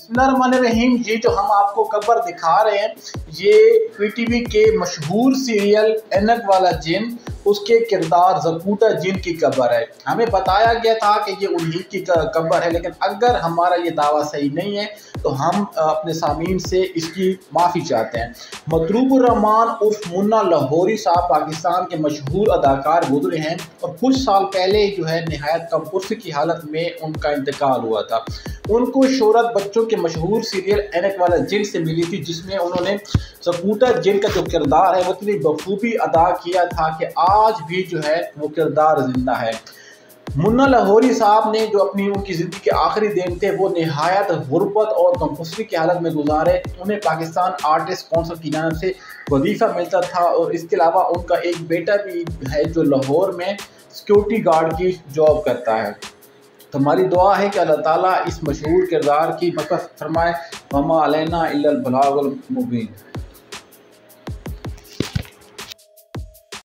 بسم اللہ الرحمن الرحیم، یہ جو ہم آپ کو کور دکھا رہے ہیں یہ پی ٹی وی کے مشہور سیریل عینک والا جن، اس کے کردار زکوٹا جن کی کور ہے۔ ہمیں بتایا گیا تھا کہ یہ ان کی کور ہے، لیکن اگر ہمارا یہ دعویٰ صحیح نہیں ہے تو ہم اپنے سامعین سے اس کی معافی چاہتے ہیں۔ مضروب الرحمن عرف منا لاہوری صاحب پاکستان کے مشہور اداکار گزرے ہیں اور کچھ سال پہلے جو ہے نہایت کم عمر کی حالت میں ان کا انتقال ہوا تھا۔ ان کو شہرت بچوں کے مشہور سیریل عینک والا جن سے ملی تھی، جس میں انہوں نے زکوٹا جن کا جو کردار ہے وہ اتنی بخوبی ادا کیا تھا کہ آج بھی جو ہے وہ کردار زندہ ہے۔ منا لاہوری صاحب نے جو اپنی ان کی زندگی کے آخری دن تھے وہ نہایت غربت اور تنفسری کی حالت میں گزارے۔ انہیں پاکستان آرٹسٹ کونسل کی جانب سے وظیفہ ملتا تھا اور اس کے علاوہ ان کا ایک بیٹا بھی ہے جو لاہور میں سیکیورٹی گارڈ کی جاب کرتا ہے۔ تو ہماری دعا ہے کہ اللہ تعالیٰ اس مشہور کردار کی مغفرت فرمائے۔ وما علینا الا البلاغ المبین۔